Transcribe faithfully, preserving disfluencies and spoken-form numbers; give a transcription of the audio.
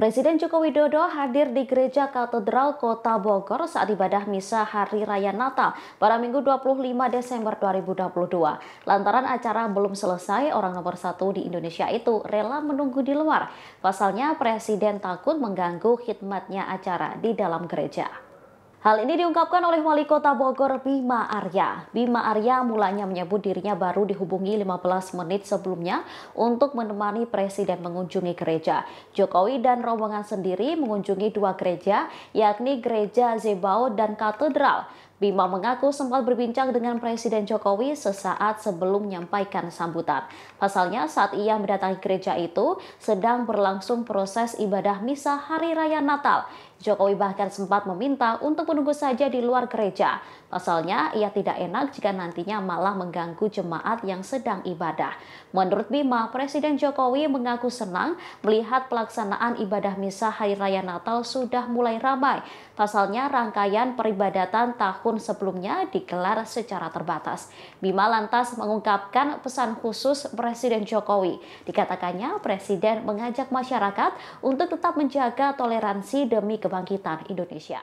Presiden Joko Widodo hadir di Gereja Katedral Kota Bogor saat ibadah misa Hari Raya Natal pada Minggu dua puluh lima Desember dua ribu dua puluh dua. Lantaran acara belum selesai, orang nomor satu di Indonesia itu rela menunggu di luar. Pasalnya, Presiden takut mengganggu khidmatnya acara di dalam gereja. Hal ini diungkapkan oleh Wali Kota Bogor, Bima Arya. Bima Arya mulanya menyebut dirinya baru dihubungi lima belas menit sebelumnya untuk menemani Presiden mengunjungi gereja. Jokowi dan rombongan sendiri mengunjungi dua gereja, yakni Gereja Zebao dan Katedral. Bima mengaku sempat berbincang dengan Presiden Jokowi sesaat sebelum menyampaikan sambutan. Pasalnya, saat ia mendatangi gereja itu, sedang berlangsung proses ibadah misa Hari Raya Natal. Jokowi bahkan sempat meminta untuk menunggu saja di luar gereja. Pasalnya, ia tidak enak jika nantinya malah mengganggu jemaat yang sedang ibadah. Menurut Bima, Presiden Jokowi mengaku senang melihat pelaksanaan ibadah misa Hari Raya Natal sudah mulai ramai. Pasalnya, rangkaian peribadatan tahun sebelumnya digelar secara terbatas. Bima lantas mengungkapkan pesan khusus Presiden Jokowi. Dikatakannya, Presiden mengajak masyarakat untuk tetap menjaga toleransi demi kebangkitan Indonesia.